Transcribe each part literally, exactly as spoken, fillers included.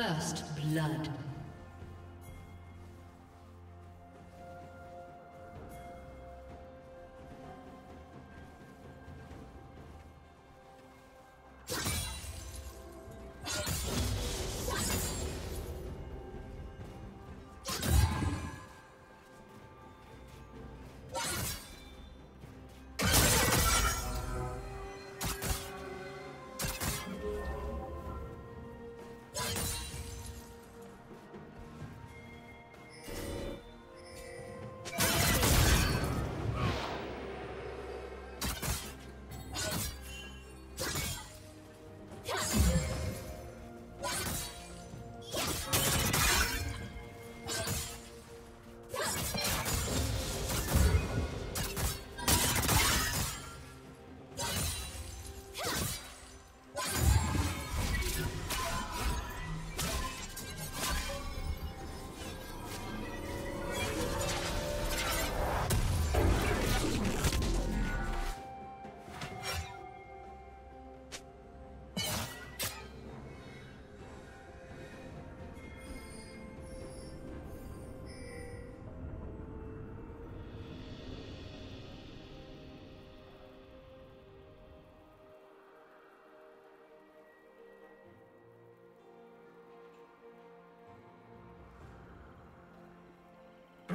First blood.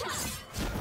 Ha!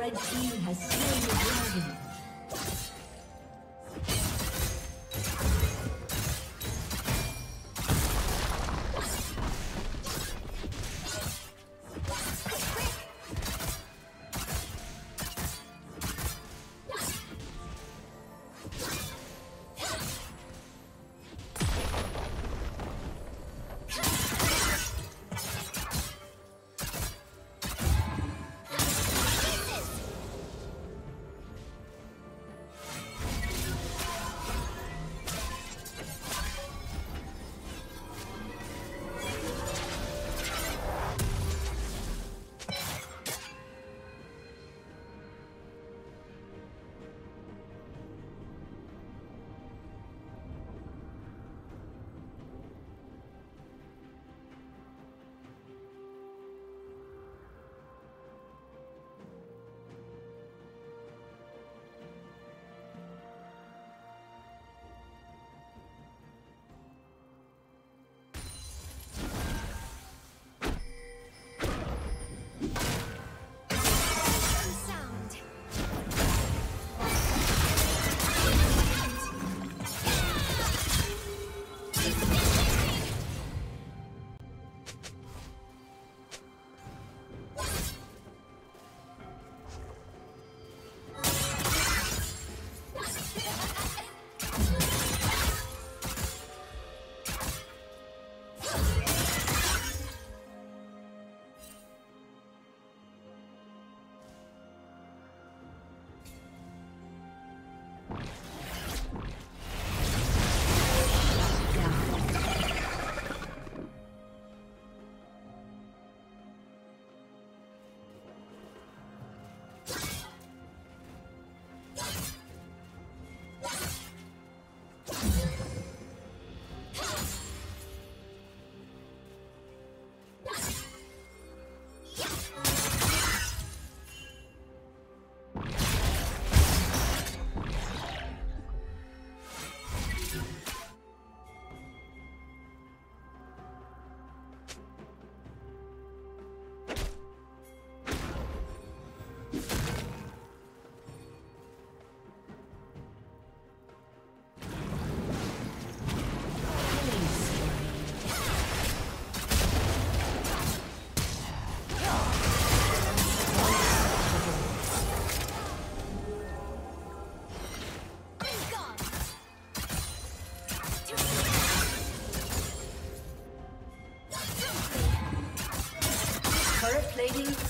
Red team has slain the dragon.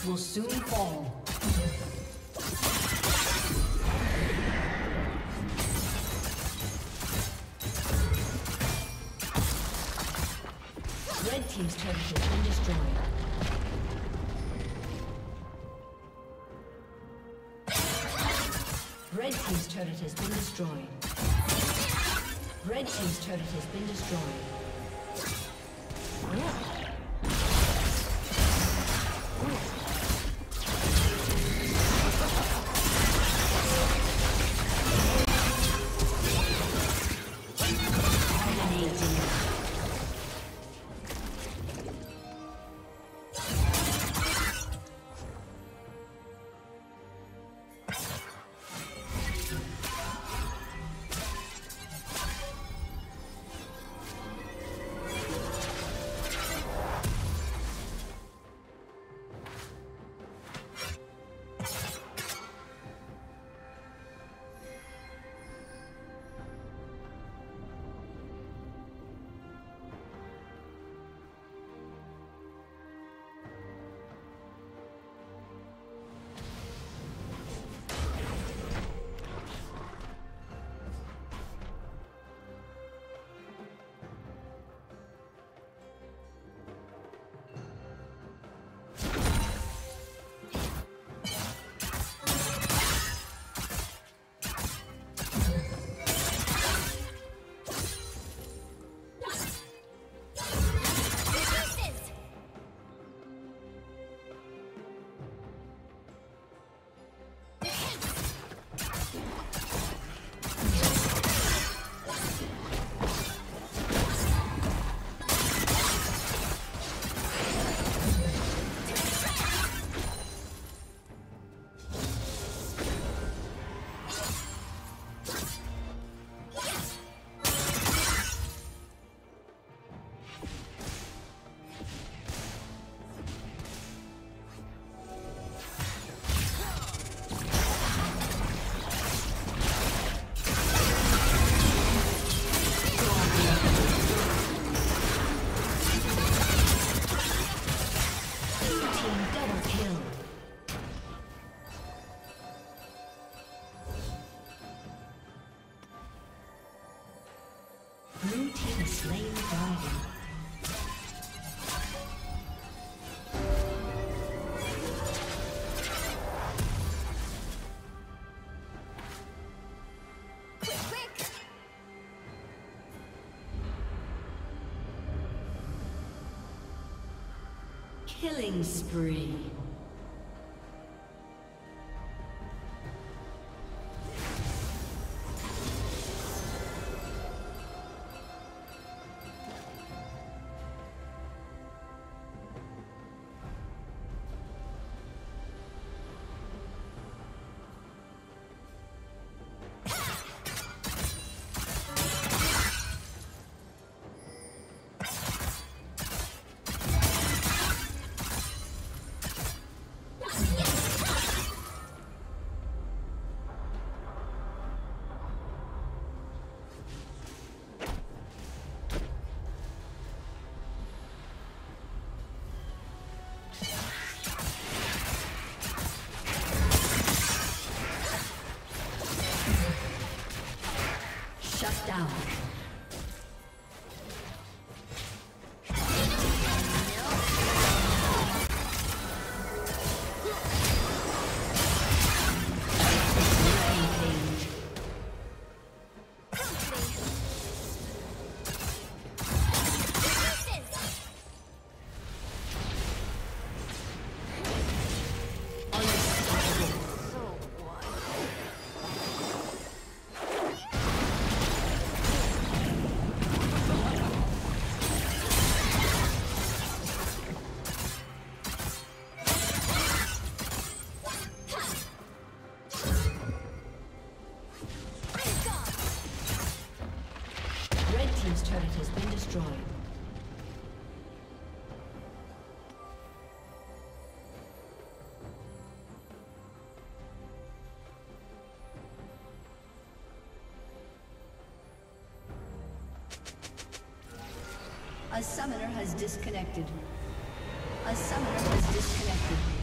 Will soon fall. Red team's turret has been destroyed. Red team's turret has been destroyed. Red team's turret has been destroyed. Yeah. Blue team has slain the dragon. Killing spree. A summoner has disconnected. A summoner has disconnected.